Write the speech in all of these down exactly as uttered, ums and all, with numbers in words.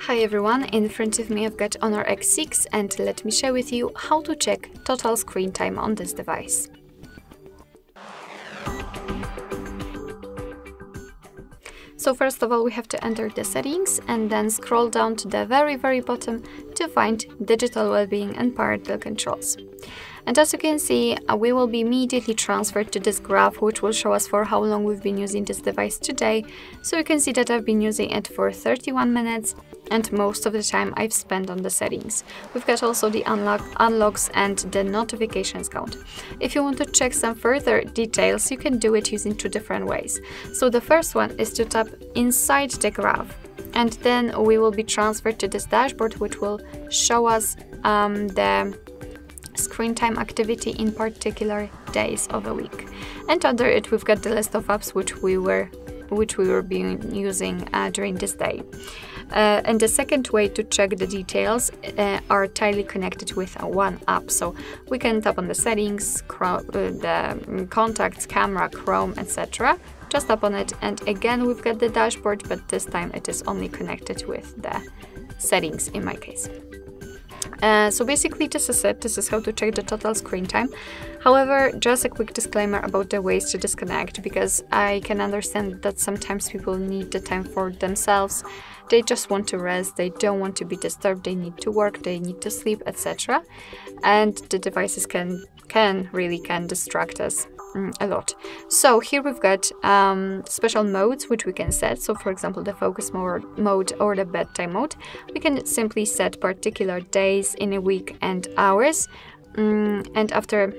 Hi everyone, in front of me I've got Honor X six and let me share with you how to check total screen time on this device. So first of all we have to enter the settings and then scroll down to the very very bottom to find digital well-being and parental controls. And as you can see, we will be immediately transferred to this graph, which will show us for how long we've been using this device today. So you can see that I've been using it for thirty-one minutes and most of the time I've spent on the settings. We've got also the unlock, unlocks and the notifications count. If you want to check some further details, you can do it using two different ways. So the first one is to tap inside the graph and then we will be transferred to this dashboard, which will show us um, the screen time activity in particular days of a week. And under it we've got the list of apps which we were which we were being using uh, during this day. Uh, and the second way to check the details uh, are tightly connected with one app. So we can tap on the settings, uh, the contacts, camera, Chrome, et cetera. Just tap on it and again we've got the dashboard, but this time it is only connected with the settings in my case. Uh, so basically this is it, this is how to check the total screen time. However, just a quick disclaimer about the ways to disconnect, because I can understand that sometimes people need the time for themselves. They just want to rest, they don't want to be disturbed, they need to work, they need to sleep, et cetera. And the devices can, can really can distract us a lot. So here we've got um, special modes which we can set. So for example the focus mode or the bedtime mode. We can simply set particular days in a week and hours, um, and after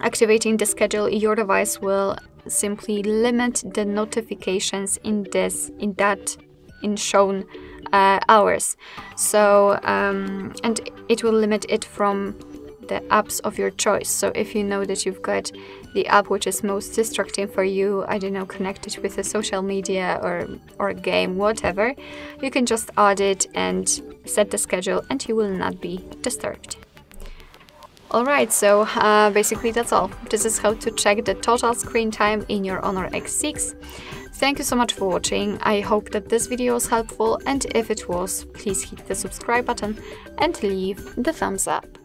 activating the schedule your device will simply limit the notifications in this in that in shown uh, hours. So um, and it will limit it from the apps of your choice. So if you know that you've got the app which is most distracting for you, I don't know, connected with a social media or, or a game, whatever, you can just add it and set the schedule and you will not be disturbed. Alright, so uh, basically that's all. This is how to check the total screen time in your Honor X six. Thank you so much for watching. I hope that this video was helpful, and if it was, please hit the subscribe button and leave the thumbs up.